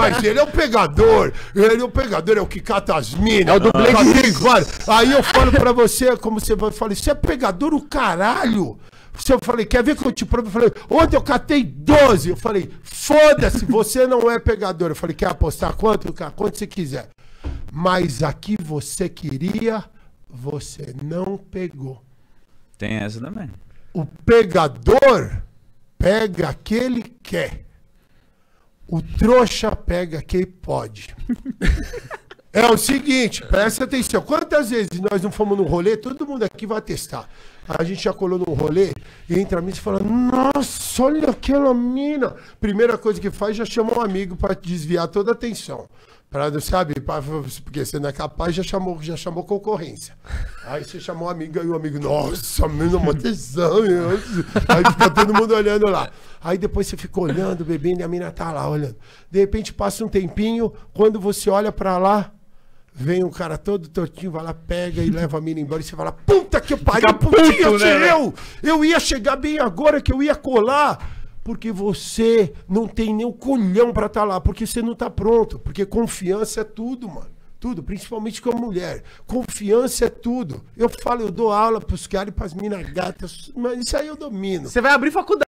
Mas ele é o pegador. Ele é o pegador, é o que cata as minas. É o do Blade. Aí eu falo pra você, como você vai falar, você é pegador o caralho. Eu falei, quer ver que eu te provo? Eu falei, ontem eu catei 12. Eu falei, foda-se, você não é pegador. Eu falei, quer apostar quanto? Quanto você quiser. Mas aqui você queria, você não pegou. Tem essa também. O pegador pega aquele que quer. O trouxa pega quem pode. É o seguinte, presta atenção. Quantas vezes nós não fomos num rolê, todo mundo aqui vai testar. A gente já colou num rolê e entra a mina e fala, nossa, olha aquela mina. Primeira coisa que faz, já chama um amigo para desviar toda a atenção. Pra, sabe, porque você não é capaz, já chamou concorrência. Aí você chamou um amigo, aí o amigo, nossa, menina, uma tesão. Aí fica todo mundo olhando lá. Aí depois você fica olhando, bebendo, e a mina tá lá olhando. De repente passa um tempinho, quando você olha pra lá, vem um cara todo tortinho, vai lá, pega e leva a mina embora. E você fala, puta que pariu, putinha, né? Eu ia chegar bem agora que eu ia colar. Porque você não tem nem o colhão pra estar lá. Porque você não tá pronto. Porque confiança é tudo, mano. Tudo, principalmente com a mulher. Confiança é tudo. Eu falo, eu dou aula pros caras e pras minas gatas. Mas isso aí eu domino. Você vai abrir faculdade.